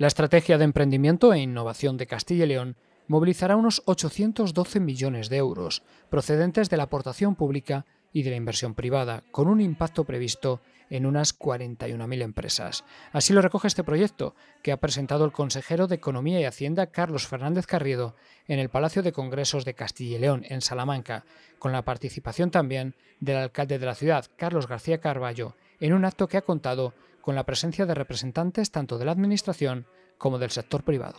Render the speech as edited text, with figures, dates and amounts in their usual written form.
La estrategia de emprendimiento e innovación de Castilla y León movilizará unos 812 millones de euros procedentes de la aportación pública y de la inversión privada, con un impacto previsto en unas 41.000 empresas. Así lo recoge este proyecto, que ha presentado el consejero de Economía y Hacienda, Carlos Fernández Carriedo, en el Palacio de Congresos de Castilla y León, en Salamanca, con la participación también del alcalde de la ciudad, Carlos García Carballo, en un acto que ha contado con la presencia de representantes tanto de la Administración como del sector privado.